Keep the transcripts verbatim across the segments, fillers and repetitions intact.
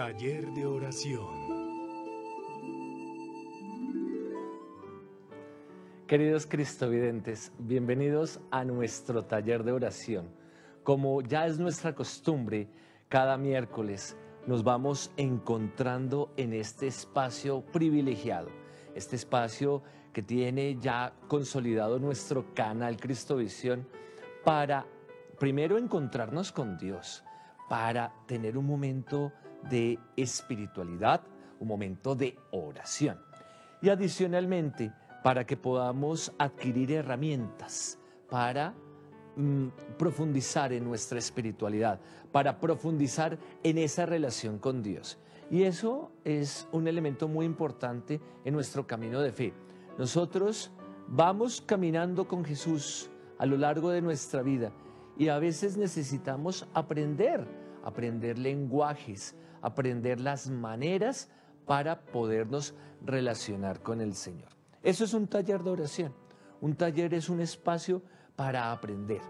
Taller de oración. Queridos cristovidentes, bienvenidos a nuestro taller de oración. Como ya es nuestra costumbre, cada miércoles nos vamos encontrando en este espacio privilegiado, este espacio que tiene ya consolidado nuestro canal Cristovisión para primero encontrarnos con Dios, para tener un momento de espiritualidad, un momento de oración. Y adicionalmente, para que podamos adquirir herramientas para mm, profundizar en nuestra espiritualidad, para profundizar en esa relación con Dios. Y eso es un elemento muy importante en nuestro camino de fe. Nosotros vamos caminando con Jesús a lo largo de nuestra vida y a veces necesitamos aprender, aprender lenguajes, aprender las maneras para podernos relacionar con el Señor. Eso es un taller de oración. Un taller es un espacio para aprender,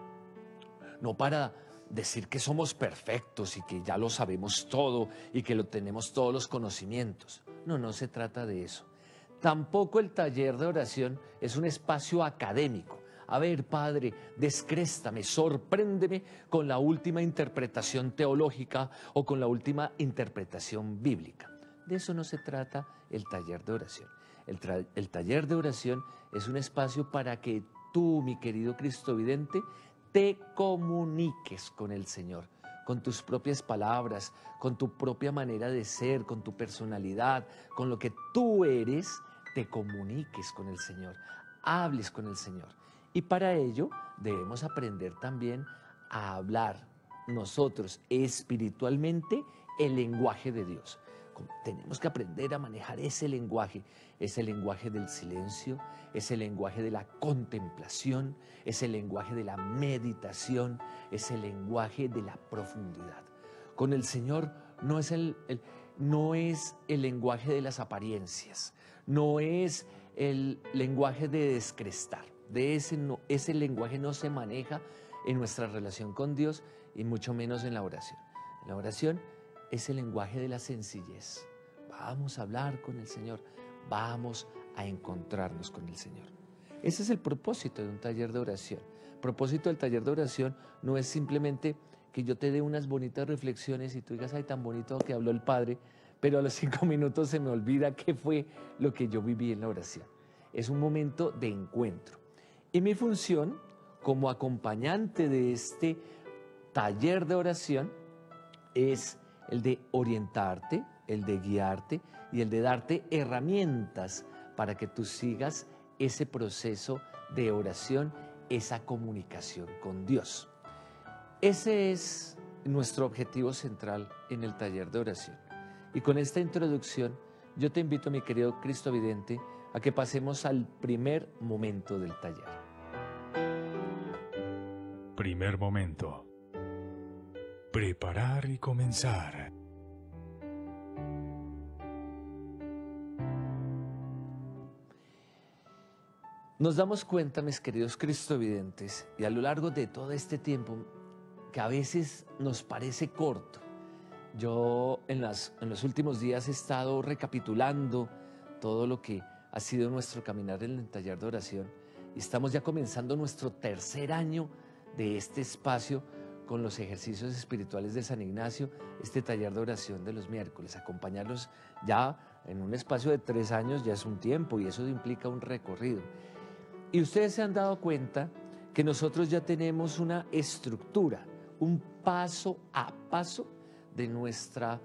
no para decir que somos perfectos y que ya lo sabemos todo y que lo tenemos todos los conocimientos. No, no se trata de eso. Tampoco el taller de oración es un espacio académico. A ver, Padre, descréstame, sorpréndeme con la última interpretación teológica o con la última interpretación bíblica. De eso no se trata el taller de oración. El, el taller de oración es un espacio para que tú, mi querido cristovidente, te comuniques con el Señor, con tus propias palabras, con tu propia manera de ser, con tu personalidad, con lo que tú eres, te comuniques con el Señor, hables con el Señor. Y para ello debemos aprender también a hablar nosotros espiritualmente el lenguaje de Dios. Tenemos que aprender a manejar ese lenguaje, ese lenguaje del silencio, ese lenguaje de la contemplación, ese lenguaje de la meditación, ese lenguaje de la profundidad. Con el Señor no es el, el, no es el lenguaje de las apariencias, no es el lenguaje de descrestar. De ese, no, ese lenguaje no se maneja en nuestra relación con Dios y mucho menos en la oración. En la oración es el lenguaje de la sencillez. Vamos a hablar con el Señor, vamos a encontrarnos con el Señor. Ese es el propósito de un taller de oración. El propósito del taller de oración no es simplemente que yo te dé unas bonitas reflexiones y tú digas, ay, tan bonito que habló el Padre, pero a los cinco minutos se me olvida qué fue lo que yo viví en la oración. Es un momento de encuentro. Y mi función como acompañante de este taller de oración es el de orientarte, el de guiarte y el de darte herramientas para que tú sigas ese proceso de oración, esa comunicación con Dios. Ese es nuestro objetivo central en el taller de oración. Y con esta introducción yo te invito, mi querido cristovidente, a que pasemos al primer momento del taller. Primer momento. Preparar y comenzar. Nos damos cuenta, mis queridos cristovidentes, y a lo largo de todo este tiempo, que a veces nos parece corto. Yo en, las, en los últimos días he estado recapitulando todo lo que ha sido nuestro caminar en el taller de oración y estamos ya comenzando nuestro tercer año de este espacio con los ejercicios espirituales de San Ignacio, este taller de oración de los miércoles. Acompañarlos ya en un espacio de tres años ya es un tiempo y eso implica un recorrido. Y ustedes se han dado cuenta que nosotros ya tenemos una estructura, un paso a paso de nuestra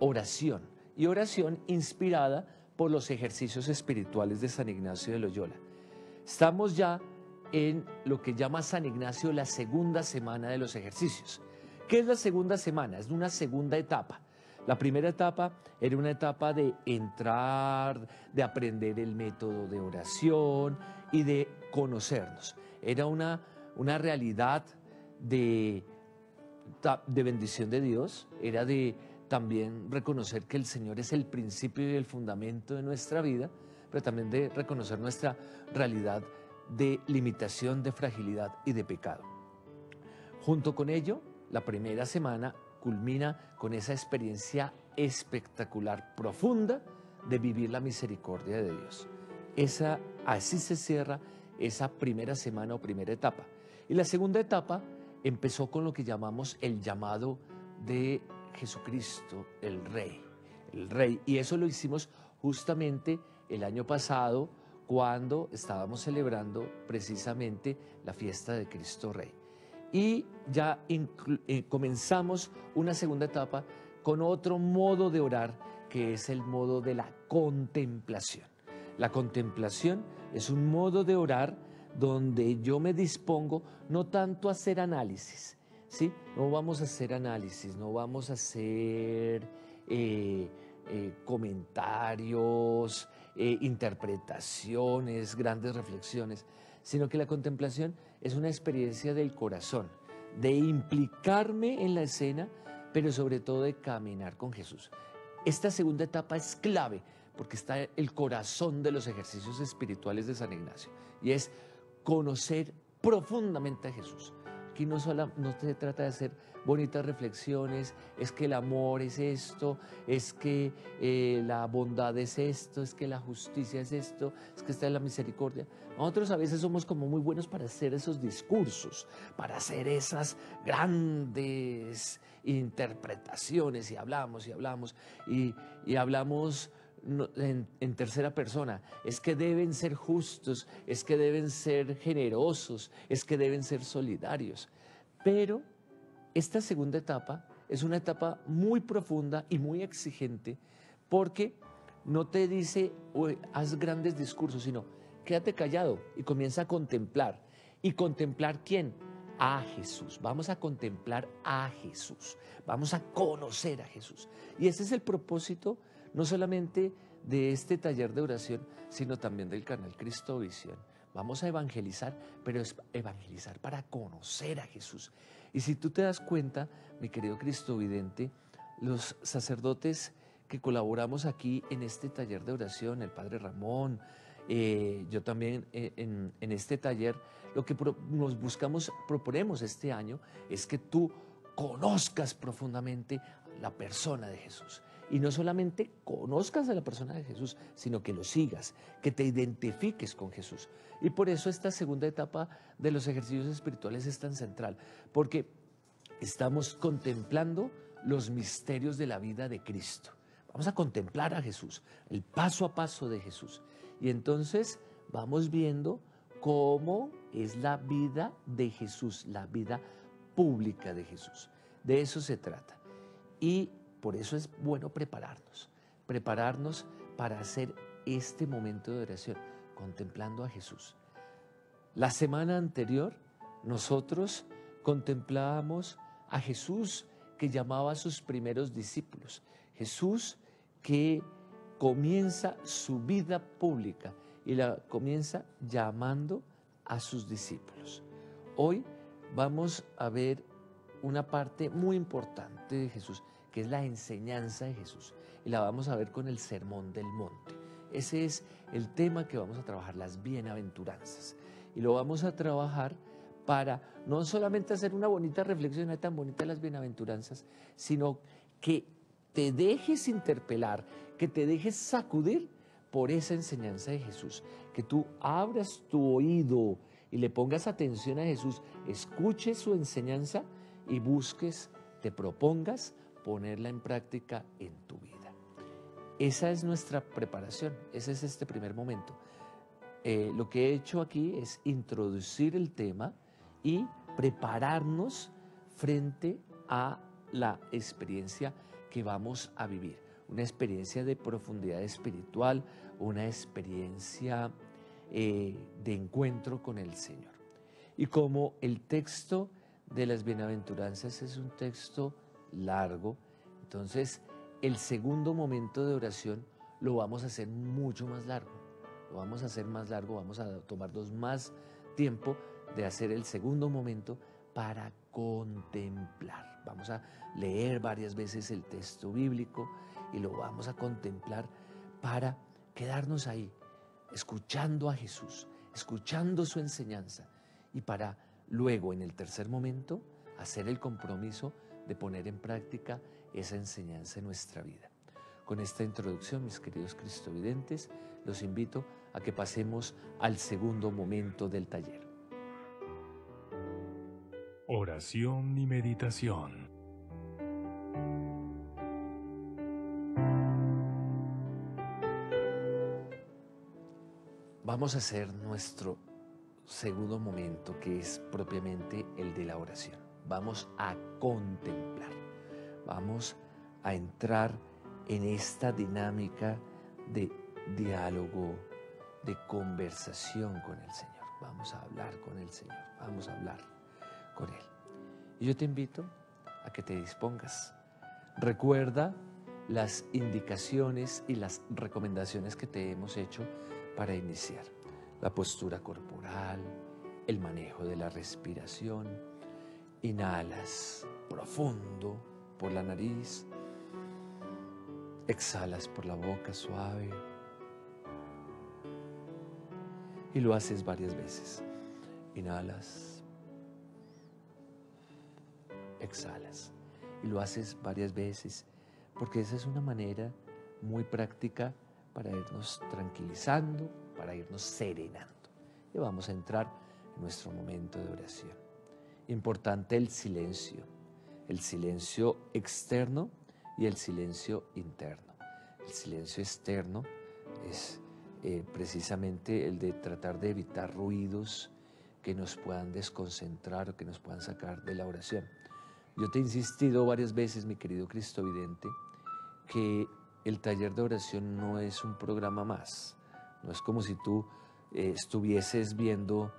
oración, y oración inspirada por los ejercicios espirituales de San Ignacio de Loyola. Estamos ya en lo que llama San Ignacio la segunda semana de los ejercicios. ¿Qué es la segunda semana? Es una segunda etapa. La primera etapa era una etapa de entrar, de aprender el método de oración y de conocernos. Era una, una realidad de, de bendición de Dios, era de también reconocer que el Señor es el principio y el fundamento de nuestra vida, pero también de reconocer nuestra realidad de limitación, de fragilidad y de pecado. Junto con ello, la primera semana culmina con esa experiencia espectacular, profunda, de vivir la misericordia de Dios. Esa, así se cierra esa primera semana o primera etapa. Y la segunda etapa empezó con lo que llamamos el llamado de Jesucristo, el Rey. El Rey. Y eso lo hicimos justamente el año pasado, cuando estábamos celebrando precisamente la fiesta de Cristo Rey. Y ya eh, comenzamos una segunda etapa con otro modo de orar, que es el modo de la contemplación. La contemplación es un modo de orar donde yo me dispongo no tanto a hacer análisis, ¿sí? No vamos a hacer análisis, no vamos a hacer eh, eh, comentarios, eh, interpretaciones, grandes reflexiones, sino que la contemplación es una experiencia del corazón, de implicarme en la escena, pero sobre todo de caminar con Jesús. Esta segunda etapa es clave, porque está el corazón de los ejercicios espirituales de San Ignacio, y es conocer profundamente a Jesús. Aquí no, solo, no se trata de hacer bonitas reflexiones, es que el amor es esto, es que eh, la bondad es esto, es que la justicia es esto, es que está la misericordia. Nosotros a veces somos como muy buenos para hacer esos discursos, para hacer esas grandes interpretaciones, y hablamos y hablamos y, y hablamos En, en tercera persona, es que deben ser justos, es que deben ser generosos, es que deben ser solidarios. Pero esta segunda etapa es una etapa muy profunda y muy exigente, porque no te dice haz grandes discursos, sino quédate callado y comienza a contemplar. ¿Y contemplar quién? A Jesús. Vamos a contemplar a Jesús, vamos a conocer a Jesús. Y ese es el propósito no solamente de este taller de oración, sino también del canal Cristovisión. Vamos a evangelizar, pero es evangelizar para conocer a Jesús. Y si tú te das cuenta, mi querido cristovidente, los sacerdotes que colaboramos aquí en este taller de oración, el padre Ramón, eh, yo también eh, en, en este taller, lo que pro, nos buscamos, proponemos este año, es que tú conozcas profundamente la persona de Jesús. Y no solamente conozcas a la persona de Jesús, sino que lo sigas, que te identifiques con Jesús. Y por eso esta segunda etapa de los ejercicios espirituales es tan central, porque estamos contemplando los misterios de la vida de Cristo. Vamos a contemplar a Jesús, el paso a paso de Jesús. Y entonces vamos viendo cómo es la vida de Jesús, la vida pública de Jesús. De eso se trata. Y por eso es bueno prepararnos, prepararnos para hacer este momento de oración, contemplando a Jesús. La semana anterior nosotros contemplábamos a Jesús que llamaba a sus primeros discípulos, Jesús que comienza su vida pública y la comienza llamando a sus discípulos. Hoy vamos a ver una parte muy importante de Jesús, que es la enseñanza de Jesús, y la vamos a ver con el Sermón del Monte. Ese es el tema que vamos a trabajar, las bienaventuranzas, y lo vamos a trabajar para no solamente hacer una bonita reflexión, no es tan bonita las bienaventuranzas, sino que te dejes interpelar, que te dejes sacudir por esa enseñanza de Jesús, que tú abras tu oído y le pongas atención a Jesús, escuches su enseñanza y busques, te propongas ponerla en práctica en tu vida. Esa es nuestra preparación, ese es este primer momento. Eh, lo que he hecho aquí es introducir el tema y prepararnos frente a la experiencia que vamos a vivir. Una experiencia de profundidad espiritual, una experiencia eh, de encuentro con el Señor. Y como el texto de las bienaventuranzas es un texto largo, entonces el segundo momento de oración lo vamos a hacer mucho más largo, lo vamos a hacer más largo, vamos a tomarnos más tiempo de hacer el segundo momento para contemplar. Vamos a leer varias veces el texto bíblico y lo vamos a contemplar para quedarnos ahí, escuchando a Jesús, escuchando su enseñanza, y para luego en el tercer momento hacer el compromiso de poner en práctica esa enseñanza en nuestra vida. Con esta introducción, mis queridos cristovidentes, los invito a que pasemos al segundo momento del taller. Oración y meditación. Vamos a hacer nuestro segundo momento, que es propiamente el de la oración. Vamos a contemplar, vamos a entrar en esta dinámica de diálogo, de conversación con el Señor. Vamos a hablar con el Señor, vamos a hablar con Él. Y yo te invito a que te dispongas. Recuerda las indicaciones y las recomendaciones que te hemos hecho para iniciar. La postura corporal, el manejo de la respiración. Inhalas profundo por la nariz, exhalas por la boca suave y lo haces varias veces. Inhalas, exhalas y lo haces varias veces, porque esa es una manera muy práctica para irnos tranquilizando, para irnos serenando. Y vamos a entrar en nuestro momento de oración. Importante el silencio, el silencio externo y el silencio interno. El silencio externo es eh, precisamente el de tratar de evitar ruidos que nos puedan desconcentrar o que nos puedan sacar de la oración. Yo te he insistido varias veces, mi querido cristovidente, que el taller de oración no es un programa más. No es como si tú eh, estuvieses viendo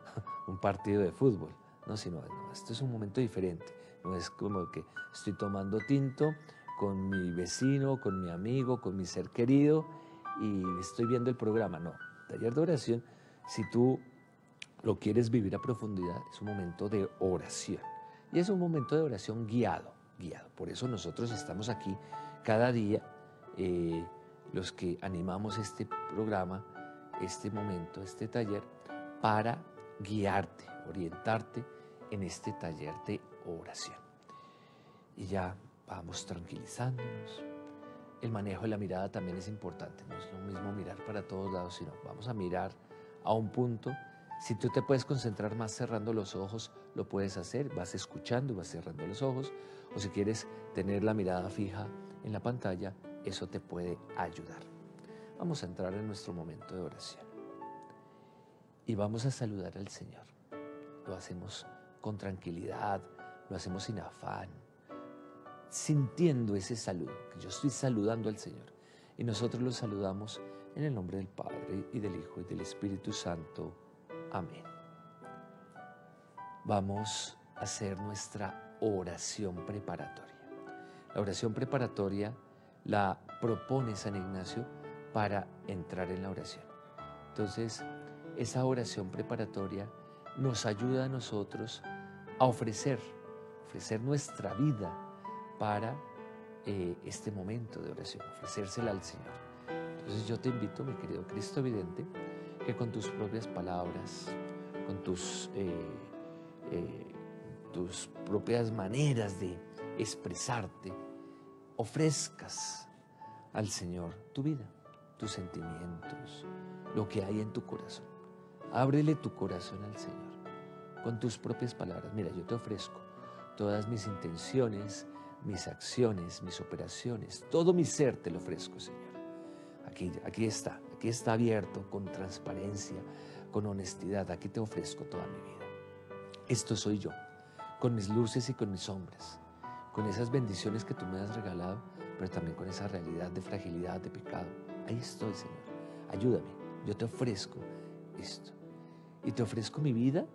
un partido de fútbol. No, sino, no, esto es un momento diferente. No es como que estoy tomando tinto con mi vecino, con mi amigo, con mi ser querido y estoy viendo el programa. No, taller de oración, si tú lo quieres vivir a profundidad, es un momento de oración. Y es un momento de oración guiado, guiado. Por eso nosotros estamos aquí cada día, eh, los que animamos este programa, este momento, este taller, para guiarte, orientarte en este taller de oración. Y ya vamos tranquilizándonos. El manejo de la mirada también es importante. No es lo mismo mirar para todos lados, sino vamos a mirar a un punto. Si tú te puedes concentrar más cerrando los ojos, lo puedes hacer. Vas escuchando y vas cerrando los ojos. O si quieres tener la mirada fija en la pantalla, eso te puede ayudar. Vamos a entrar en nuestro momento de oración. Y vamos a saludar al Señor. Lo hacemos con tranquilidad, lo hacemos sin afán, sintiendo ese saludo, que yo estoy saludando al Señor. Y nosotros lo saludamos en el nombre del Padre, y del Hijo, y del Espíritu Santo. Amén. Vamos a hacer nuestra oración preparatoria. La oración preparatoria la propone San Ignacio para entrar en la oración. Entonces, esa oración preparatoria nos ayuda a nosotros a ofrecer, ofrecer nuestra vida para eh, este momento de oración, ofrecérsela al Señor. Entonces yo te invito, mi querido cristovidente, que con tus propias palabras, con tus, eh, eh, tus propias maneras de expresarte, ofrezcas al Señor tu vida, tus sentimientos, lo que hay en tu corazón. Ábrele tu corazón al Señor con tus propias palabras. Mira, yo te ofrezco todas mis intenciones, mis acciones, mis operaciones, todo mi ser te lo ofrezco, Señor. Aquí, aquí está, aquí está abierto, con transparencia, con honestidad. Aquí te ofrezco toda mi vida. Esto soy yo, con mis luces y con mis sombras, con esas bendiciones que tú me has regalado, pero también con esa realidad de fragilidad, de pecado. Ahí estoy, Señor. Ayúdame, yo te ofrezco esto. Y te ofrezco mi vida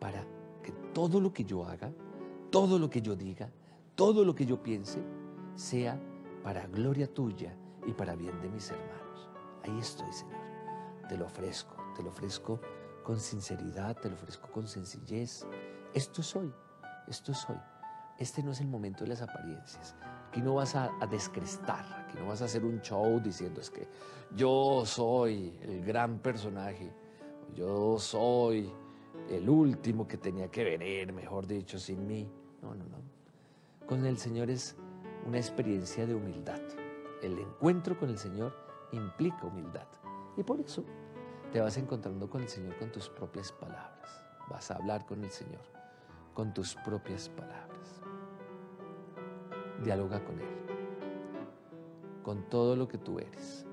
para que todo lo que yo haga, todo lo que yo diga, todo lo que yo piense, sea para gloria tuya y para bien de mis hermanos. Ahí estoy, Señor. Te lo ofrezco, te lo ofrezco con sinceridad, te lo ofrezco con sencillez. Esto soy, esto soy. Este no es el momento de las apariencias. Aquí no vas a, a descrestar, aquí no vas a hacer un show diciendo es que yo soy el gran personaje. Yo soy el último que tenía que venir, mejor dicho, sin mí. No, no, no. Con el Señor es una experiencia de humildad. El encuentro con el Señor implica humildad. Y por eso te vas encontrando con el Señor con tus propias palabras. Vas a hablar con el Señor con tus propias palabras. Dialoga con Él, con todo lo que tú eres.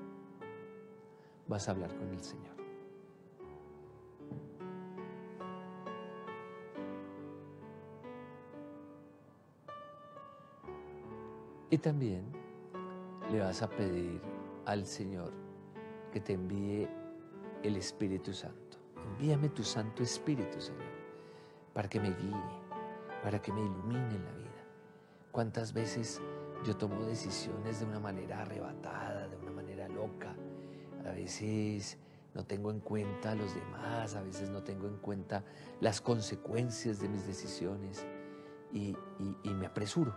Vas a hablar con el Señor. Y también le vas a pedir al Señor que te envíe el Espíritu Santo. Envíame tu Santo Espíritu, Señor, para que me guíe, para que me ilumine en la vida. ¿Cuántas veces yo tomo decisiones de una manera arrebatada, de una manera loca? A veces no tengo en cuenta a los demás, a veces no tengo en cuenta las consecuencias de mis decisiones y, y, y me apresuro,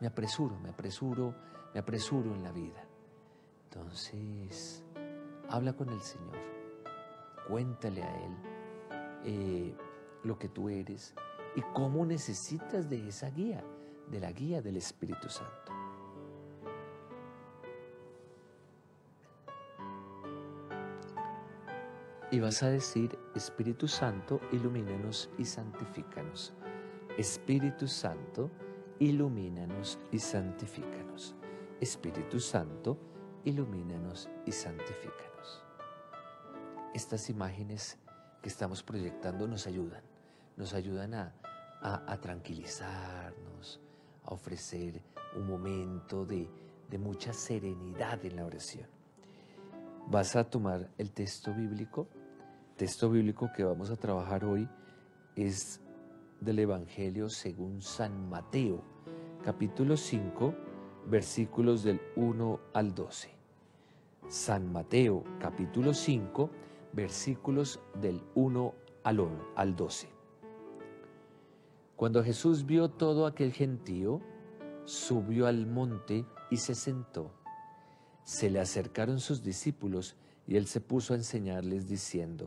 me apresuro, me apresuro, me apresuro en la vida. Entonces, habla con el Señor, cuéntale a Él eh, lo que tú eres y cómo necesitas de esa guía, de la guía del Espíritu Santo. Y vas a decir: Espíritu Santo, ilumínanos y santifícanos. Espíritu Santo, ilumínanos y santifícanos. Espíritu Santo, ilumínanos y santifícanos. Estas imágenes que estamos proyectando nos ayudan, nos ayudan a, a, a tranquilizarnos, a ofrecer un momento de, de mucha serenidad en la oración. Vas a tomar el texto bíblico. El texto bíblico que vamos a trabajar hoy es del Evangelio según San Mateo, capítulo cinco, versículos del uno al doce. San Mateo, capítulo cinco, versículos del uno al doce. Cuando Jesús vio todo aquel gentío, subió al monte y se sentó. Se le acercaron sus discípulos y él se puso a enseñarles diciendo: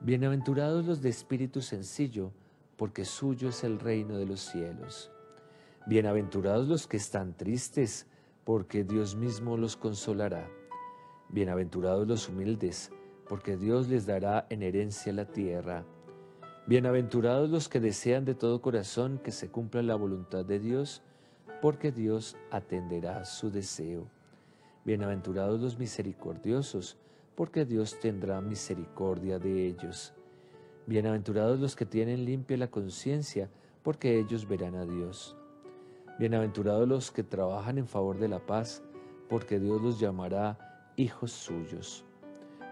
Bienaventurados los de espíritu sencillo, porque suyo es el reino de los cielos. Bienaventurados los que están tristes, porque Dios mismo los consolará. Bienaventurados los humildes, porque Dios les dará en herencia la tierra. Bienaventurados los que desean de todo corazón que se cumpla la voluntad de Dios, porque Dios atenderá su deseo. Bienaventurados los misericordiosos, porque Dios tendrá misericordia de ellos. Bienaventurados los que tienen limpia la conciencia, porque ellos verán a Dios. Bienaventurados los que trabajan en favor de la paz, porque Dios los llamará hijos suyos.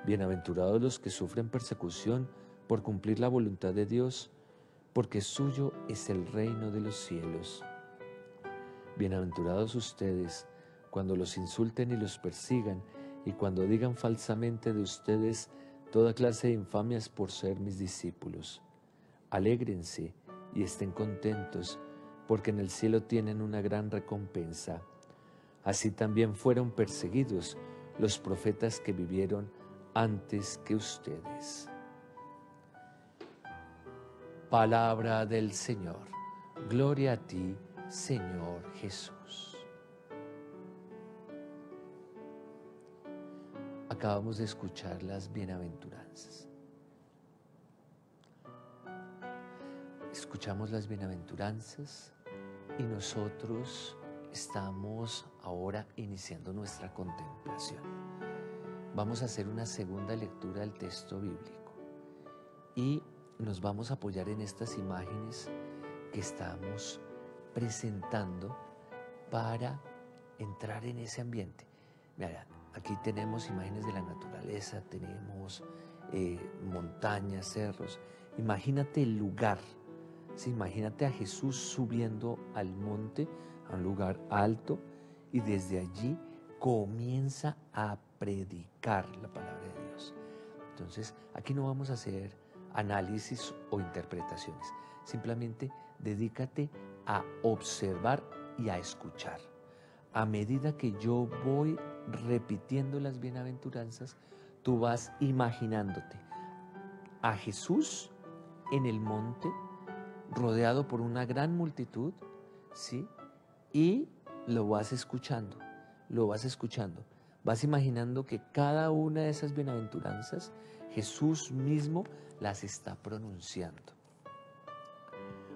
Bienaventurados los que sufren persecución por cumplir la voluntad de Dios, porque suyo es el reino de los cielos. Bienaventurados ustedes, cuando los insulten y los persigan, y cuando digan falsamente de ustedes toda clase de infamias por ser mis discípulos. Alégrense y estén contentos, porque en el cielo tienen una gran recompensa. Así también fueron perseguidos los profetas que vivieron antes que ustedes. Palabra del Señor. Gloria a ti, Señor Jesús. Acabamos de escuchar las bienaventuranzas. Escuchamos las bienaventuranzas y nosotros estamos ahora iniciando nuestra contemplación. Vamos a hacer una segunda lectura del texto bíblico y nos vamos a apoyar en estas imágenes que estamos presentando para entrar en ese ambiente. Mira, aquí tenemos imágenes de la naturaleza, tenemos eh, montañas, cerros. Imagínate el lugar, ¿sí? Imagínate a Jesús subiendo al monte, a un lugar alto, y desde allí comienza a predicar la palabra de Dios. Entonces, aquí no vamos a hacer análisis o interpretaciones, simplemente dedícate a observar y a escuchar. A medida que yo voy repitiendo las bienaventuranzas, tú vas imaginándote a Jesús en el monte, rodeado por una gran multitud, ¿sí? y lo vas escuchando, lo vas escuchando. Vas imaginando que cada una de esas bienaventuranzas Jesús mismo las está pronunciando.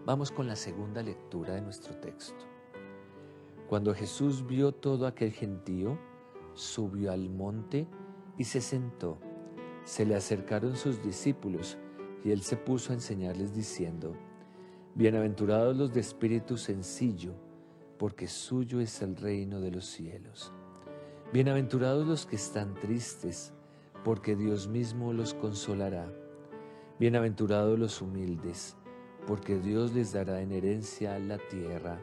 Vamos con la segunda lectura de nuestro texto. Cuando Jesús vio todo aquel gentío, subió al monte y se sentó. Se le acercaron sus discípulos y él se puso a enseñarles diciendo: Bienaventurados los de espíritu sencillo, porque suyo es el reino de los cielos. Bienaventurados los que están tristes, porque Dios mismo los consolará. Bienaventurados los humildes, porque Dios les dará en herencia la tierra.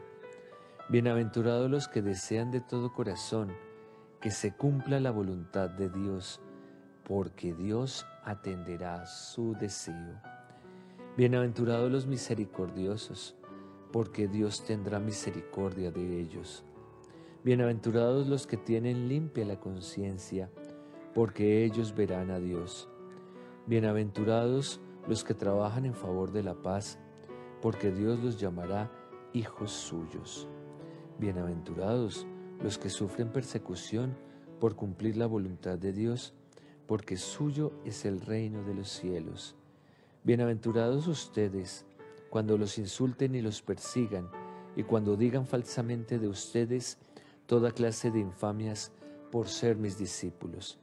Bienaventurados los que desean de todo corazón que se cumpla la voluntad de Dios, porque Dios atenderá su deseo. Bienaventurados los misericordiosos, porque Dios tendrá misericordia de ellos. Bienaventurados los que tienen limpia la conciencia, porque ellos verán a Dios. Bienaventurados los que trabajan en favor de la paz, porque Dios los llamará hijos suyos. Bienaventurados los que sufren persecución por cumplir la voluntad de Dios, porque suyo es el reino de los cielos. Bienaventurados ustedes, cuando los insulten y los persigan, y cuando digan falsamente de ustedes toda clase de infamias por ser mis discípulos.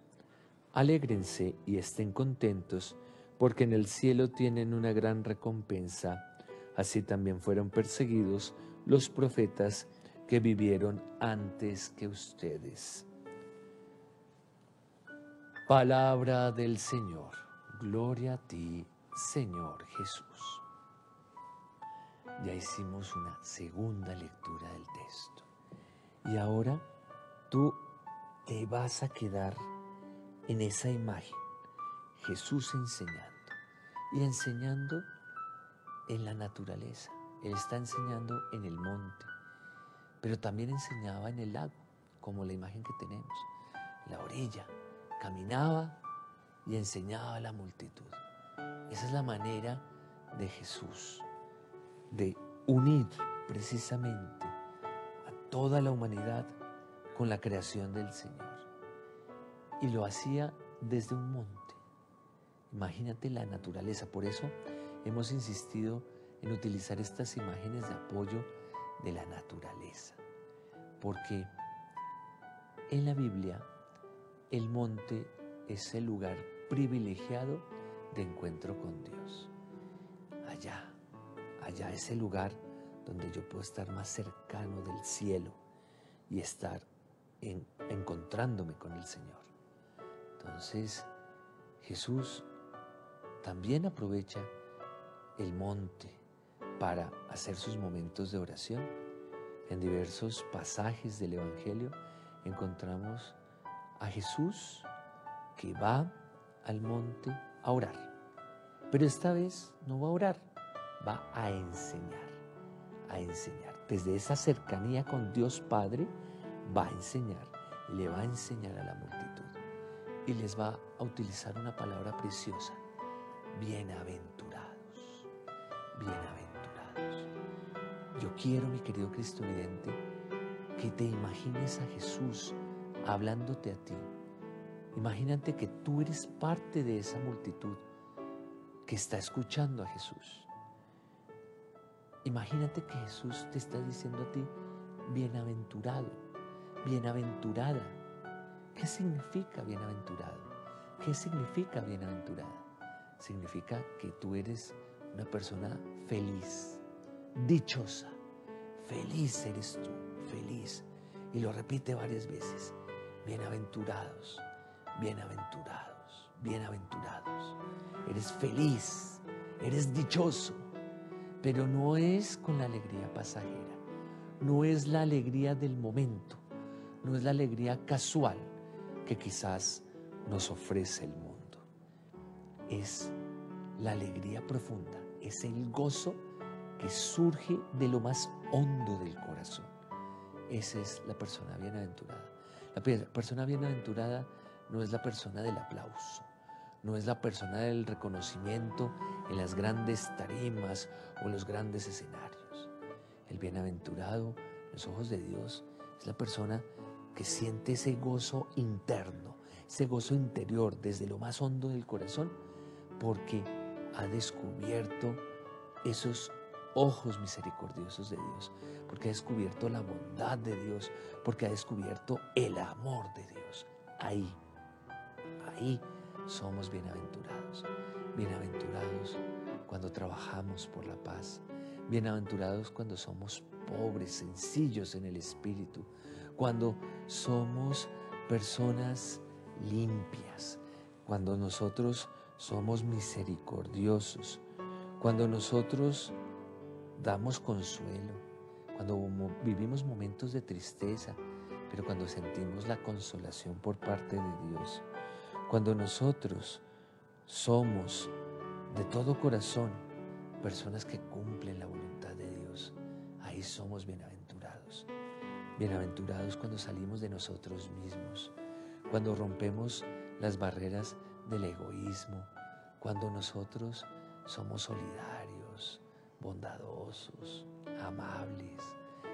Alégrense y estén contentos, porque en el cielo tienen una gran recompensa. Así también fueron perseguidos los profetas que vivieron antes que ustedes. Palabra del Señor. Gloria a ti, Señor Jesús. Ya hicimos una segunda lectura del texto. Y ahora tú te vas a quedar en esa imagen, Jesús enseñando, y enseñando en la naturaleza. Él está enseñando en el monte, pero también enseñaba en el lago, como la imagen que tenemos, la orilla. Caminaba y enseñaba a la multitud. Esa es la manera de Jesús, de unir precisamente toda la humanidad con la creación del Señor. Y lo hacía desde un monte. Imagínate la naturaleza. Por eso hemos insistido en utilizar estas imágenes de apoyo de la naturaleza. Porque en la Biblia el monte es el lugar privilegiado de encuentro con Dios. Allá, allá es el lugar donde yo puedo estar más cercano del cielo y estar en, encontrándome con el Señor. Entonces, Jesús también aprovecha el monte para hacer sus momentos de oración. En diversos pasajes del Evangelio encontramos a Jesús que va al monte a orar. Pero esta vez no va a orar, va a enseñar. A enseñar. Desde esa cercanía con Dios Padre va a enseñar, le va a enseñar a la multitud y les va a utilizar una palabra preciosa: bienaventurados, bienaventurados. Yo quiero, mi querido cristovidente, que te imagines a Jesús hablándote a ti. Imagínate que tú eres parte de esa multitud que está escuchando a Jesús. Imagínate que Jesús te está diciendo a ti: bienaventurado, bienaventurada. ¿Qué significa bienaventurado? ¿Qué significa bienaventurada? Significa que tú eres una persona feliz, dichosa. Feliz eres tú, feliz. Y lo repite varias veces: bienaventurados, bienaventurados, bienaventurados. Eres feliz, eres dichoso. Pero no es con la alegría pasajera, no es la alegría del momento, no es la alegría casual que quizás nos ofrece el mundo. Es la alegría profunda, es el gozo que surge de lo más hondo del corazón. Esa es la persona bienaventurada. La persona bienaventurada no es la persona del aplauso, no es la persona del reconocimiento en las grandes tarimas o los grandes escenarios. El bienaventurado los ojos de Dios es la persona que siente ese gozo interno, ese gozo interior desde lo más hondo del corazón, porque ha descubierto esos ojos misericordiosos de Dios, porque ha descubierto la bondad de Dios, porque ha descubierto el amor de Dios. Ahí, ahí somos bienaventurados, bienaventurados cuando trabajamos por la paz, bienaventurados cuando somos pobres, sencillos en el espíritu, cuando somos personas limpias, cuando nosotros somos misericordiosos, cuando nosotros damos consuelo, cuando vivimos momentos de tristeza, pero cuando sentimos la consolación por parte de Dios, cuando nosotros somos de todo corazón personas que cumplen la voluntad de Dios, ahí somos bienaventurados. Bienaventurados cuando salimos de nosotros mismos, cuando rompemos las barreras del egoísmo, cuando nosotros somos solidarios, bondadosos, amables,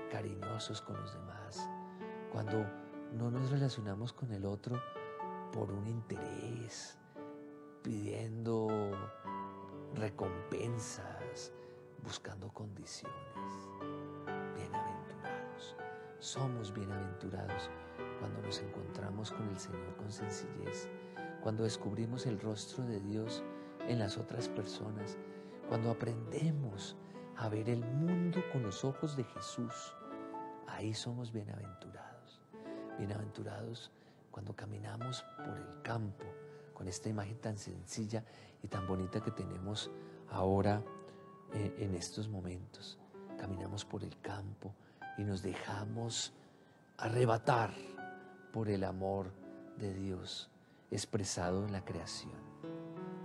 cariñosos con los demás, cuando no nos relacionamos con el otro por un interés, pidiendo recompensas, buscando condiciones. Bienaventurados. Somos bienaventurados cuando nos encontramos con el Señor con sencillez, cuando descubrimos el rostro de Dios en las otras personas, cuando aprendemos a ver el mundo con los ojos de Jesús, ahí somos bienaventurados. Bienaventurados cuando caminamos por el campo, con esta imagen tan sencilla y tan bonita que tenemos ahora eh, en estos momentos. Caminamos por el campo y nos dejamos arrebatar por el amor de Dios expresado en la creación.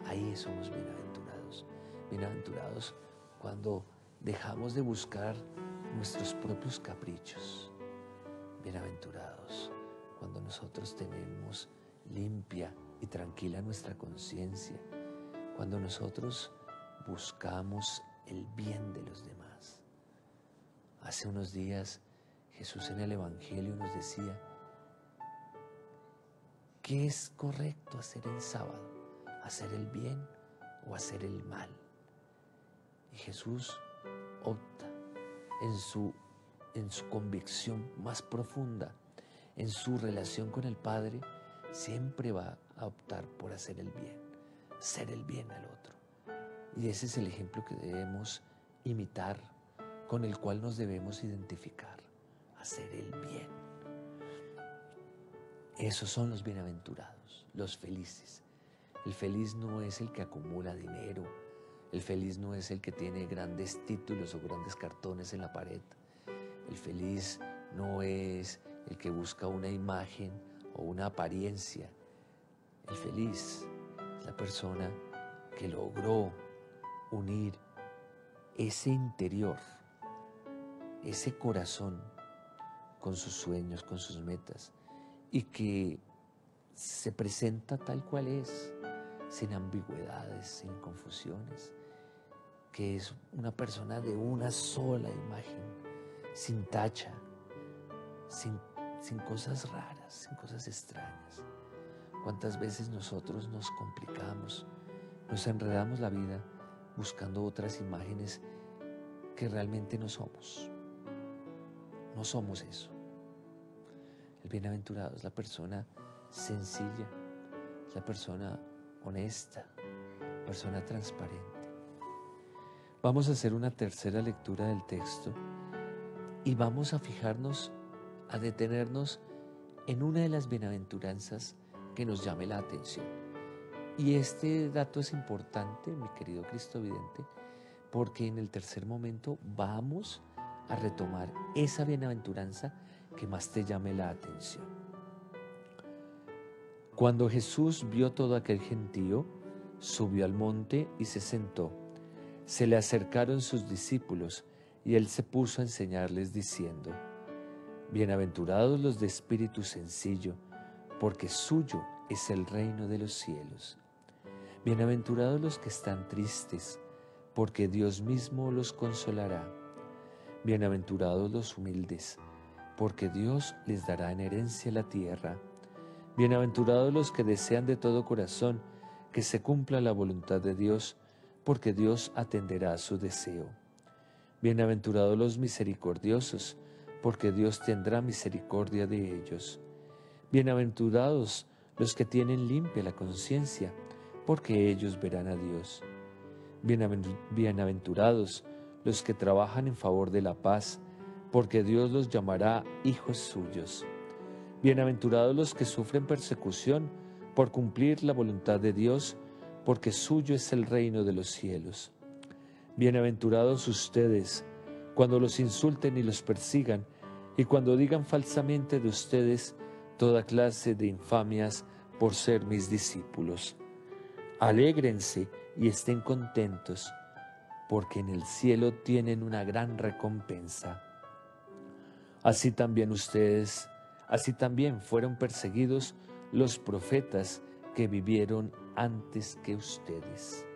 Ahí somos bienaventurados. Bienaventurados cuando dejamos de buscar nuestros propios caprichos. Bienaventurados cuando nosotros tenemos limpia y tranquila nuestra conciencia, cuando nosotros buscamos el bien de los demás. Hace unos días Jesús en el Evangelio nos decía, ¿qué es correcto hacer en sábado? ¿Hacer el bien o hacer el mal? Y Jesús opta en su, en su convicción más profunda, en su relación con el Padre, siempre va a optar por hacer el bien, hacer el bien al otro. Y ese es el ejemplo que debemos imitar, con el cual nos debemos identificar, hacer el bien. Esos son los bienaventurados, los felices. El feliz no es el que acumula dinero, el feliz no es el que tiene grandes títulos o grandes cartones en la pared, el feliz no es el que busca una imagen o una apariencia. El feliz es la persona que logró unir ese interior, ese corazón con sus sueños, con sus metas, y que se presenta tal cual es, sin ambigüedades, sin confusiones, que es una persona de una sola imagen, sin tacha, sin sin cosas raras, sin cosas extrañas. ¿Cuántas veces nosotros nos complicamos, nos enredamos la vida buscando otras imágenes que realmente no somos? No somos eso. El bienaventurado es la persona sencilla, es la persona honesta, persona transparente. Vamos a hacer una tercera lectura del texto y vamos a fijarnos, a detenernos en una de las bienaventuranzas que nos llame la atención. Y este dato es importante, mi querido Cristovidente, porque en el tercer momento vamos a retomar esa bienaventuranza que más te llame la atención. Cuando Jesús vio todo aquel gentío, subió al monte y se sentó. Se le acercaron sus discípulos y él se puso a enseñarles diciendo: bienaventurados los de espíritu sencillo, porque suyo es el reino de los cielos. Bienaventurados los que están tristes, porque Dios mismo los consolará. Bienaventurados los humildes, porque Dios les dará en herencia la tierra. Bienaventurados los que desean de todo corazón que se cumpla la voluntad de Dios, porque Dios atenderá a su deseo. Bienaventurados los misericordiosos, porque Dios tendrá misericordia de ellos. Bienaventurados los que tienen limpia la conciencia, porque ellos verán a Dios. Bienaventurados los que trabajan en favor de la paz, porque Dios los llamará hijos suyos. Bienaventurados los que sufren persecución por cumplir la voluntad de Dios, porque suyo es el reino de los cielos. Bienaventurados ustedes, cuando los insulten y los persigan, y cuando digan falsamente de ustedes toda clase de infamias por ser mis discípulos. Alégrense y estén contentos, porque en el cielo tienen una gran recompensa. Así también ustedes, así también fueron perseguidos los profetas que vivieron antes que ustedes.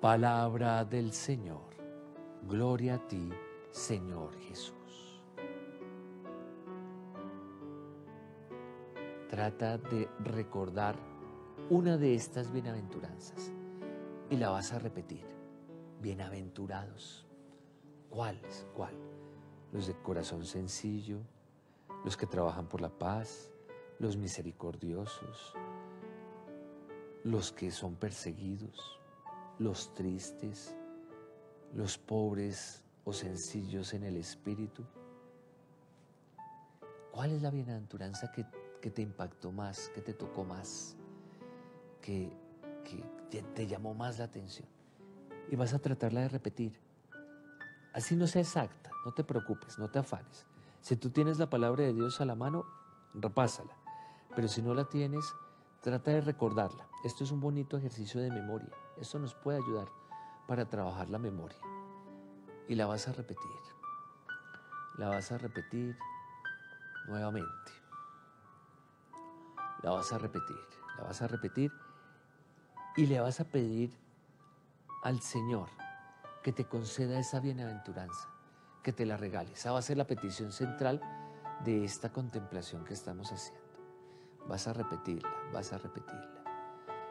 Palabra del Señor. Gloria a ti, Señor Jesús. Trata de recordar una de estas bienaventuranzas y la vas a repetir. Bienaventurados. ¿Cuáles? ¿Cuál? Los de corazón sencillo, los que trabajan por la paz, los misericordiosos, los que son perseguidos, los tristes, los pobres o sencillos en el espíritu. ¿Cuál es la bienaventuranza que, que te impactó más, que te tocó más, que, que te, te llamó más la atención? Y vas a tratarla de repetir. Así no sea exacta, no te preocupes, no te afanes. Si tú tienes la palabra de Dios a la mano, repásala. Pero si no la tienes, trata de recordarla. Esto es un bonito ejercicio de memoria. Esto nos puede ayudar para trabajar la memoria. Y la vas a repetir. La vas a repetir nuevamente. La vas a repetir. La vas a repetir. Y le vas a pedir al Señor que te conceda esa bienaventuranza, que te la regale. Esa va a ser la petición central de esta contemplación que estamos haciendo. Vas a repetirla, vas a repetirla.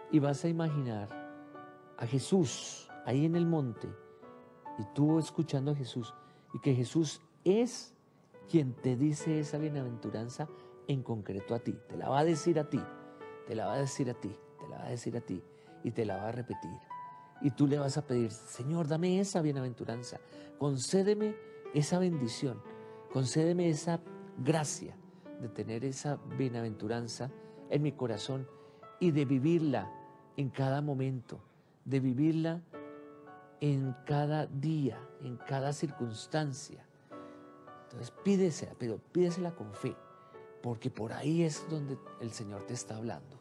Y vas a imaginar a Jesús ahí en el monte, y tú escuchando a Jesús, y que Jesús es quien te dice esa bienaventuranza en concreto a ti. Te la va a decir a ti, te la va a decir a ti, te la va a decir a ti, y te la va a repetir. Y tú le vas a pedir: Señor, dame esa bienaventuranza, concédeme esa bendición, concédeme esa gracia de tener esa bienaventuranza en mi corazón y de vivirla en cada momento, de vivirla en cada día, en cada circunstancia. Entonces pídesela, pero pídesela con fe, porque por ahí es donde el Señor te está hablando.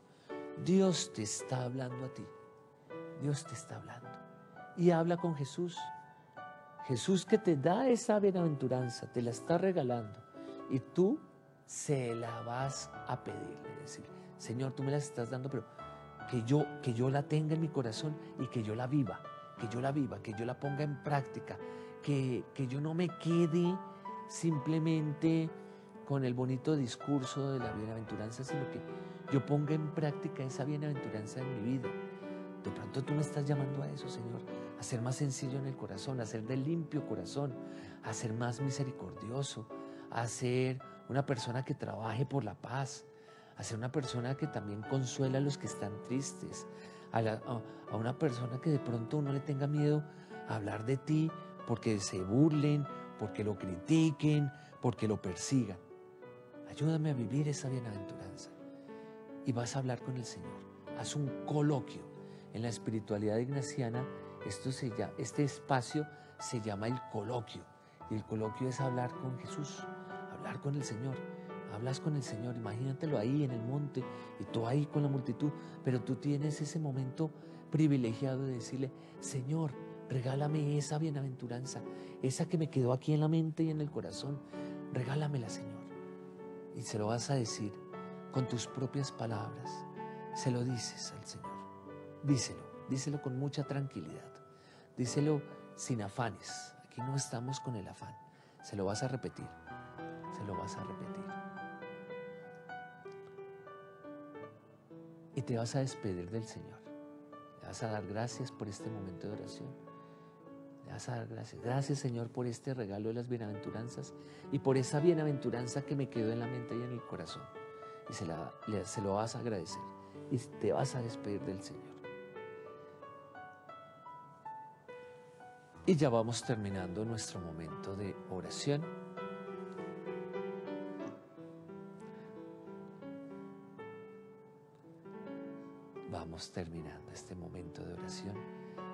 Dios te está hablando a ti, Dios te está hablando. Y habla con Jesús, Jesús que te da esa bienaventuranza, te la está regalando, y tú se la vas a pedir, decir: Señor, tú me la estás dando, pero Que yo, que yo la tenga en mi corazón y que yo la viva, que yo la viva, que yo la ponga en práctica, que, que yo no me quede simplemente con el bonito discurso de la bienaventuranza, sino que yo ponga en práctica esa bienaventuranza en mi vida. De pronto tú me estás llamando a eso, Señor, a ser más sencillo en el corazón, a ser de limpio corazón, a ser más misericordioso, a ser una persona que trabaje por la paz, a ser una persona que también consuela a los que están tristes, a, la, a, a una persona que de pronto uno le tenga miedo a hablar de ti porque se burlen, porque lo critiquen, porque lo persigan. Ayúdame a vivir esa bienaventuranza. Y vas a hablar con el Señor. Haz un coloquio. En la espiritualidad ignaciana, esto se llama, este espacio se llama el coloquio. Y el coloquio es hablar con Jesús, hablar con el Señor. Hablas con el Señor, imagínatelo ahí en el monte y tú ahí con la multitud, pero tú tienes ese momento privilegiado de decirle: Señor, regálame esa bienaventuranza, esa que me quedó aquí en la mente y en el corazón, regálamela, Señor. Y se lo vas a decir con tus propias palabras, se lo dices al Señor. Díselo, díselo con mucha tranquilidad, díselo sin afanes. Aquí no estamos con el afán. Se lo vas a repetir, se lo vas a repetir. Y te vas a despedir del Señor. Le vas a dar gracias por este momento de oración. Le vas a dar gracias. Gracias, Señor, por este regalo de las bienaventuranzas y por esa bienaventuranza que me quedó en la mente y en el corazón. Y se, la, le, se lo vas a agradecer. Y te vas a despedir del Señor. Y ya vamos terminando nuestro momento de oración. Vamos terminando este momento de oración.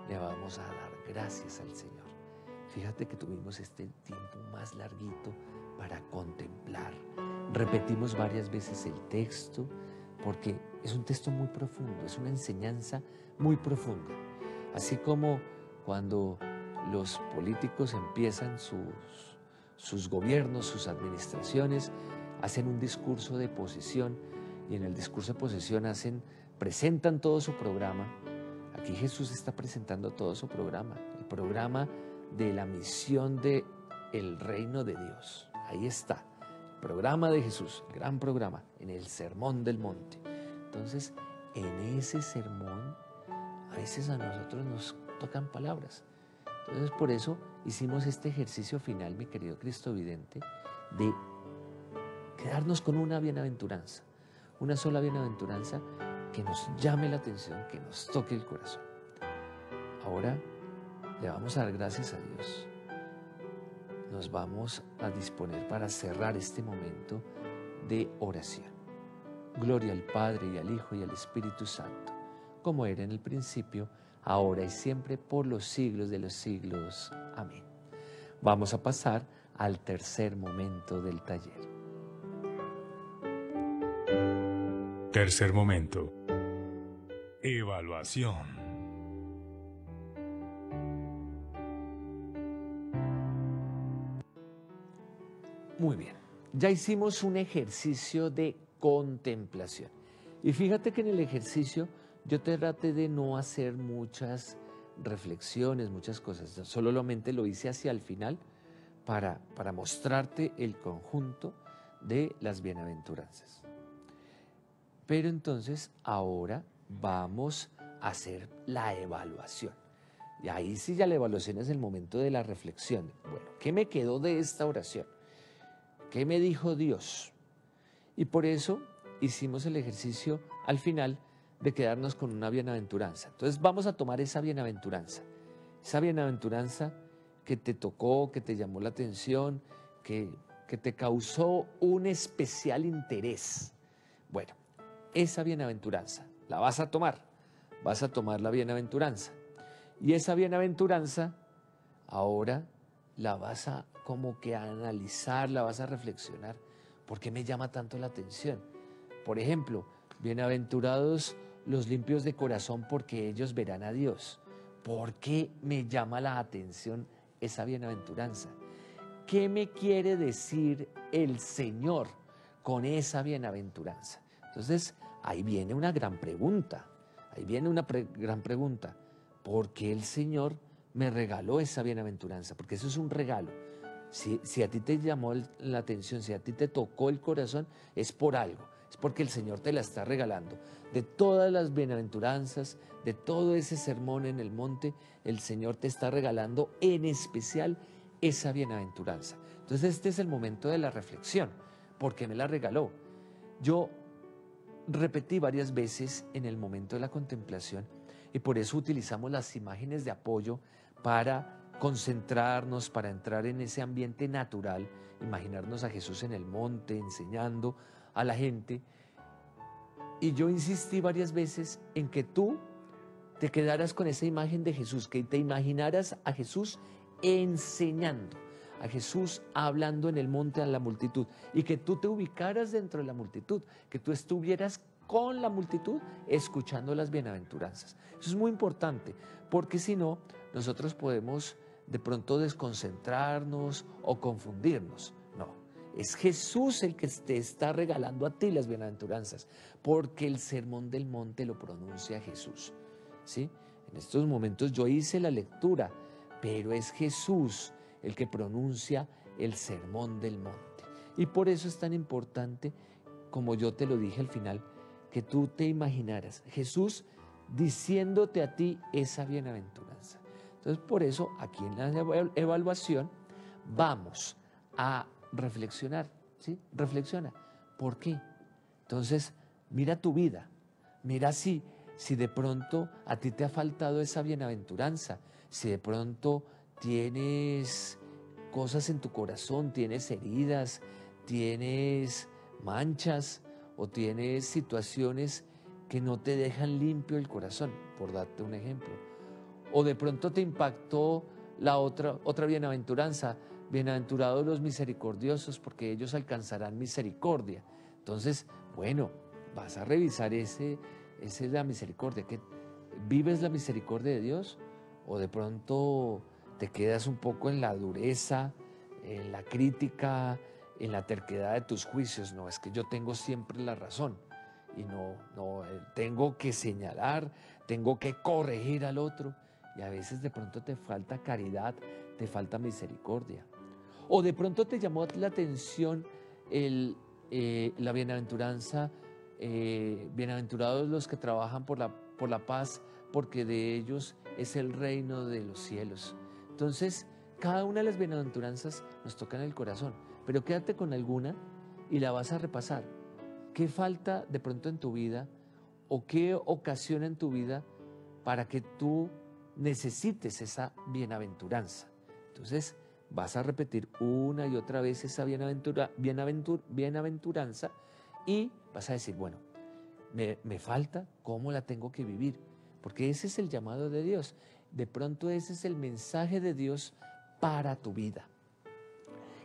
Le vamos a dar gracias al Señor. Fíjate que tuvimos este tiempo más larguito para contemplar. Repetimos varias veces el texto porque es un texto muy profundo, es una enseñanza muy profunda. Así como cuando los políticos empiezan sus, sus gobiernos, sus administraciones, hacen un discurso de posesión y en el discurso de posesión hacen, presentan todo su programa. Aquí Jesús está presentando todo su programa, el programa de la misión del reino de Dios. Ahí está, el programa de Jesús, el gran programa, en el Sermón del Monte. Entonces, en ese sermón, a veces a nosotros nos tocan palabras. Entonces, por eso hicimos este ejercicio final, mi querido Cristovidente, de quedarnos con una bienaventuranza, una sola bienaventuranza que nos llame la atención, que nos toque el corazón. Ahora le vamos a dar gracias a Dios. Nos vamos a disponer para cerrar este momento de oración. Gloria al Padre y al Hijo y al Espíritu Santo, como era en el principio, ahora y siempre, por los siglos de los siglos. Amén. Vamos a pasar al tercer momento del taller. Tercer momento. Evaluación. Muy bien. Ya hicimos un ejercicio de contemplación. Y fíjate que en el ejercicio yo te traté de no hacer muchas reflexiones, muchas cosas. Yo solamente lo hice hacia el final para, para mostrarte el conjunto de las bienaventuranzas. Pero entonces ahora vamos a hacer la evaluación. Y ahí sí ya la evaluación es el momento de la reflexión. Bueno, ¿qué me quedó de esta oración? ¿Qué me dijo Dios? Y por eso hicimos el ejercicio al final de quedarnos con una bienaventuranza. Entonces vamos a tomar esa bienaventuranza, esa bienaventuranza que te tocó, que te llamó la atención, que, que te causó un especial interés. Bueno, esa bienaventuranza la vas a tomar, vas a tomar la bienaventuranza. Y esa bienaventuranza ahora la vas a como que analizar, la vas a reflexionar. ¿Por qué me llama tanto la atención? Por ejemplo, bienaventurados los limpios de corazón, porque ellos verán a Dios. ¿Por qué me llama la atención esa bienaventuranza? ¿Qué me quiere decir el Señor con esa bienaventuranza? Entonces, ahí viene una gran pregunta. Ahí viene una pre- gran pregunta. ¿Por qué el Señor me regaló esa bienaventuranza? Porque eso es un regalo. Si, si a ti te llamó la atención, si a ti te tocó el corazón, es por algo. Es porque el Señor te la está regalando. De todas las bienaventuranzas, de todo ese sermón en el monte, el Señor te está regalando en especial esa bienaventuranza. Entonces este es el momento de la reflexión. ¿Por qué me la regaló? Yo repetí varias veces en el momento de la contemplación y por eso utilizamos las imágenes de apoyo para concentrarnos, para entrar en ese ambiente natural, imaginarnos a Jesús en el monte enseñando a la gente. Y yo insistí varias veces en que tú te quedaras con esa imagen de Jesús, que te imaginaras a Jesús enseñando, a Jesús hablando en el monte a la multitud, y que tú te ubicaras dentro de la multitud, que tú estuvieras con la multitud escuchando las bienaventuranzas. Eso es muy importante, porque si no, nosotros podemos de pronto desconcentrarnos o confundirnos. Es Jesús el que te está regalando a ti las bienaventuranzas, porque el sermón del monte lo pronuncia Jesús, ¿sí? En estos momentos yo hice la lectura, pero es Jesús el que pronuncia el Sermón del Monte. Y por eso es tan importante, como yo te lo dije al final, que tú te imaginaras Jesús diciéndote a ti esa bienaventuranza. Entonces, por eso, aquí en la evaluación vamos a reflexionar, ¿sí? Reflexiona. ¿Por qué? Entonces, mira tu vida, mira si, si de pronto a ti te ha faltado esa bienaventuranza, si de pronto tienes cosas en tu corazón, tienes heridas, tienes manchas o tienes situaciones que no te dejan limpio el corazón, por darte un ejemplo. O de pronto te impactó la otra, otra bienaventuranza, bienaventurados los misericordiosos porque ellos alcanzarán misericordia. Entonces, bueno, vas a revisar ese, ese es la misericordia, que vives la misericordia de Dios o de pronto te quedas un poco en la dureza, en la crítica, en la terquedad de tus juicios. No, es que yo tengo siempre la razón. Y no, no, tengo que señalar, tengo que corregir al otro. Y a veces de pronto te falta caridad, te falta misericordia. O de pronto te llamó la atención el, eh, la bienaventuranza, eh, bienaventurados los que trabajan por la, por la paz, porque de ellos es el reino de los cielos. Entonces, cada una de las bienaventuranzas nos toca en el corazón, pero quédate con alguna y la vas a repasar. ¿Qué falta de pronto en tu vida o qué ocasiona en tu vida para que tú necesites esa bienaventuranza? Entonces vas a repetir una y otra vez esa bienaventura, bienaventura, bienaventuranza y vas a decir, bueno, me, me falta, ¿cómo la tengo que vivir? Porque ese es el llamado de Dios. De pronto ese es el mensaje de Dios para tu vida.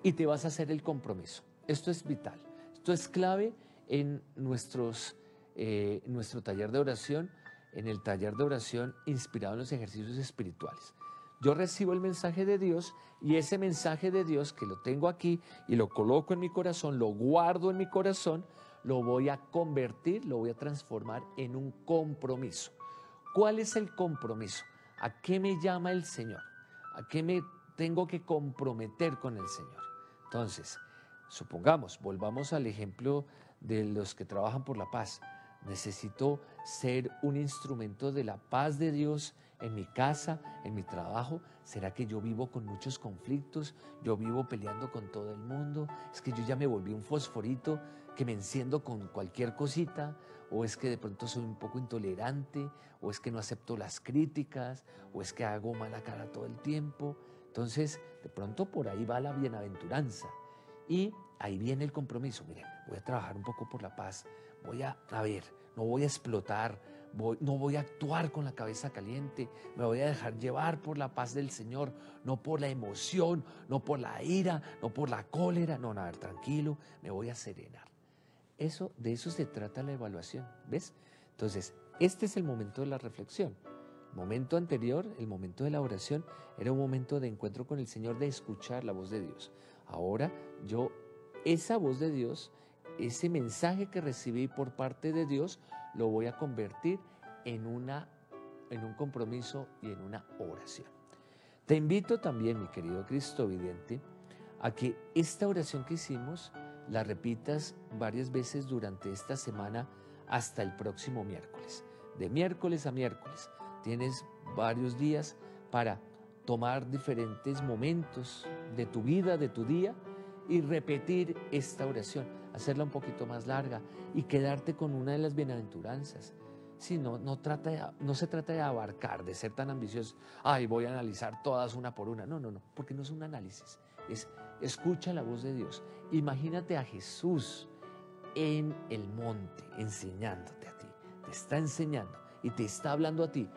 Y te vas a hacer el compromiso. Esto es vital, esto es clave. En nuestros, eh, nuestro taller de oración, en el taller de oración inspirado en los ejercicios espirituales. Yo recibo el mensaje de Dios y ese mensaje de Dios que lo tengo aquí y lo coloco en mi corazón, lo guardo en mi corazón, lo voy a convertir, lo voy a transformar en un compromiso. ¿Cuál es el compromiso? ¿A qué me llama el Señor? ¿A qué me tengo que comprometer con el Señor? Entonces, supongamos, volvamos al ejemplo de los que trabajan por la paz. Necesito ser un instrumento de la paz de Dios en mi casa, en mi trabajo. ¿Será que yo vivo con muchos conflictos? ¿Yo vivo peleando con todo el mundo? ¿Es que yo ya me volví un fosforito que me enciendo con cualquier cosita? ¿O es que de pronto soy un poco intolerante? ¿O es que no acepto las críticas? ¿O es que hago mala cara todo el tiempo? Entonces, de pronto por ahí va la bienaventuranza. Y ahí viene el compromiso. Miren, voy a trabajar un poco por la paz, voy a, a ver, no voy a explotar, voy, no voy a actuar con la cabeza caliente, me voy a dejar llevar por la paz del Señor, no por la emoción, no por la ira, no por la cólera, no, no, a ver, tranquilo, me voy a serenar. Eso, de eso se trata la evaluación, ¿ves? Entonces, este es el momento de la reflexión. El momento anterior, el momento de la oración, era un momento de encuentro con el Señor, de escuchar la voz de Dios. Ahora yo, esa voz de Dios, ese mensaje que recibí por parte de Dios, lo voy a convertir en, una, en un compromiso y en una oración. Te invito también, mi querido Cristovidente, a que esta oración que hicimos la repitas varias veces durante esta semana hasta el próximo miércoles. De miércoles a miércoles tienes varios días para tomar diferentes momentos de tu vida, de tu día, y repetir esta oración, hacerla un poquito más larga y quedarte con una de las bienaventuranzas. Si no, no, trata de, no se trata de abarcar, de ser tan ambicioso, ay, voy a analizar todas una por una. No, no, no, porque no es un análisis, es escucha la voz de Dios. Imagínate a Jesús en el monte enseñándote a ti, te está enseñando y te está hablando a ti,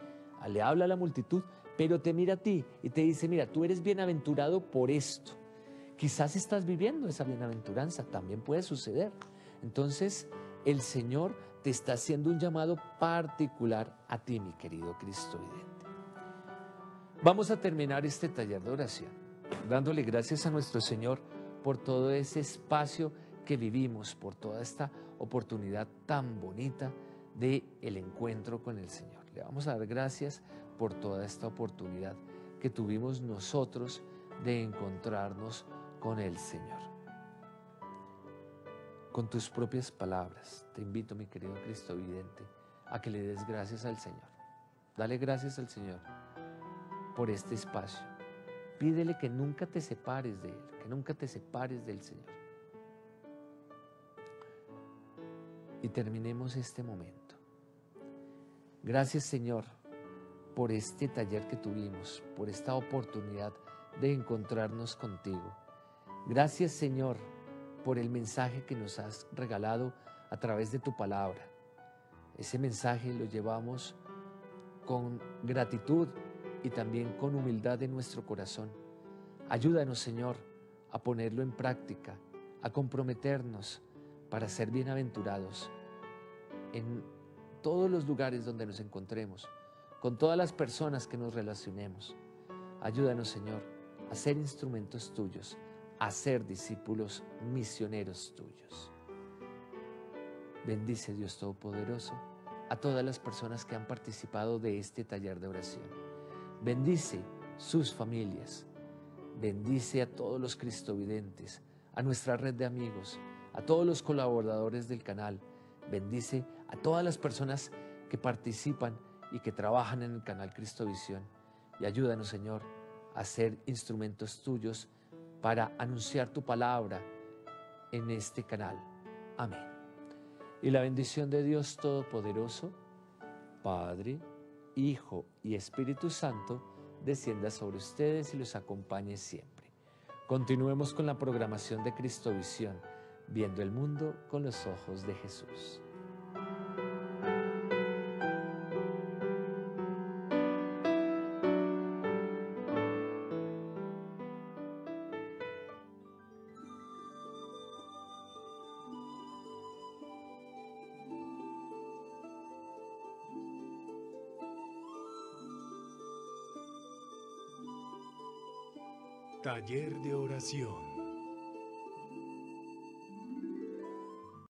le habla a la multitud, pero te mira a ti y te dice, mira, tú eres bienaventurado por esto. Quizás estás viviendo esa bienaventuranza, también puede suceder. Entonces, el Señor te está haciendo un llamado particular a ti, mi querido Cristovidente. Vamos a terminar este taller de oración, dándole gracias a nuestro Señor por todo ese espacio que vivimos, por toda esta oportunidad tan bonita del encuentro con el Señor. Le vamos a dar gracias por toda esta oportunidad que tuvimos nosotros de encontrarnos con el Señor. Con tus propias palabras, te invito, mi querido Cristovidente, a que le des gracias al Señor. Dale gracias al Señor por este espacio. Pídele que nunca te separes de Él, que nunca te separes del Señor. Y terminemos este momento. Gracias, Señor, por este taller que tuvimos, por esta oportunidad de encontrarnos contigo. Gracias, Señor, por el mensaje que nos has regalado a través de tu palabra. Ese mensaje lo llevamos con gratitud y también con humildad en nuestro corazón. Ayúdanos, Señor, a ponerlo en práctica, a comprometernos para ser bienaventurados en todos los lugares donde nos encontremos, con todas las personas que nos relacionemos. Ayúdanos, Señor, a ser instrumentos tuyos, a ser discípulos misioneros tuyos. Bendice, Dios Todopoderoso, a todas las personas que han participado de este taller de oración. Bendice sus familias. Bendice a todos los cristovidentes, a nuestra red de amigos, a todos los colaboradores del canal. Bendice a todas las personas que participan y que trabajan en el canal Cristovisión. Y ayúdanos, Señor, a ser instrumentos tuyos para anunciar tu palabra en este canal. Amén. Y la bendición de Dios Todopoderoso, Padre, Hijo y Espíritu Santo, descienda sobre ustedes y los acompañe siempre. Continuemos con la programación de Cristovisión, viendo el mundo con los ojos de Jesús. Taller de oración.